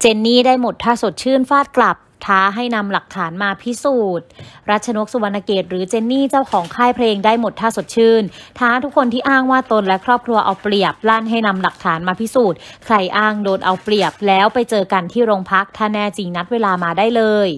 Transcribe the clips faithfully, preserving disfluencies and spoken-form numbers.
เจนนี่ได้หมดท่าสดชื่นฟาดกลับท้าให้นำหลักฐานมาพิสูจน์รัชนกสุวรรณเกตหรือเจนนี่เจ้าของค่ายเพลงได้หมดท่าสดชื่นท้าทุกคนที่อ้างว่าตนและครอบครัวเอาเปรียบลั่นให้นำหลักฐานมาพิสูจน์ใครอ้างโดนเอาเปรียบแล้วไปเจอกันที่โรงพักถ้าแน่จริงนัดเวลามาได้เลย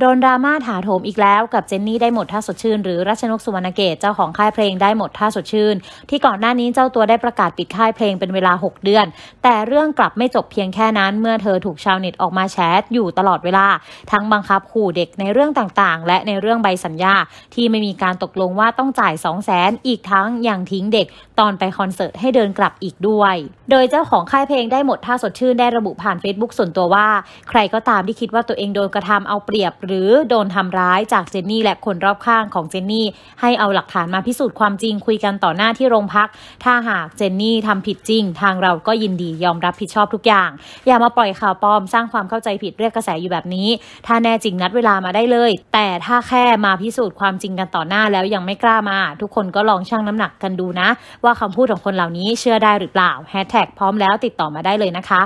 โดนดราม่าถาโถมอีกแล้วกับเจนนี่ได้หมดท่าสดชื่นหรือรัชนกสุวรรณเกตเจ้าของค่ายเพลงได้หมดท่าสดชื่นที่ก่อนหน้านี้เจ้าตัวได้ประกาศปิดค่ายเพลงเป็นเวลาหกเดือนแต่เรื่องกลับไม่จบเพียงแค่นั้นเมื่อเธอถูกชาวเน็ตออกมาแชทอยู่ตลอดเวลาทั้งบังคับขู่เด็กในเรื่องต่างๆและในเรื่องใบสัญญาที่ไม่มีการตกลงว่าต้องจ่าย สองแสน อีกทั้งยังทิ้งเด็กตอนไปคอนเสิร์ตให้เดินกลับอีกด้วยโดยเจ้าของค่ายเพลงได้หมดท่าสดชื่นได้ระบุผ่าน เฟซบุ๊ก ส่วนตัวว่าใครก็ตามที่คิดว่าตัวเองโดนกระทำเอาเปรียบหรือโดนทำร้ายจากเจนนี่และคนรอบข้างของเจนนี่ให้เอาหลักฐานมาพิสูจน์ความจริงคุยกันต่อหน้าที่โรงพักถ้าหากเจนนี่ทำผิดจริงทางเราก็ยินดียอมรับผิดชอบทุกอย่างอย่ามาปล่อยข่าวปลอมสร้างความเข้าใจผิดเรียกกระแสอยู่แบบนี้ถ้าแน่จริงนัดเวลามาได้เลยแต่ถ้าแค่มาพิสูจน์ความจริงกันต่อหน้าแล้วยังไม่กล้ามาทุกคนก็ลองชั่งน้ำหนักกันดูนะว่าคำพูดของคนเหล่านี้เชื่อได้หรือเปล่าแฮชแท็กพร้อมแล้วติดต่อมาได้เลยนะคะ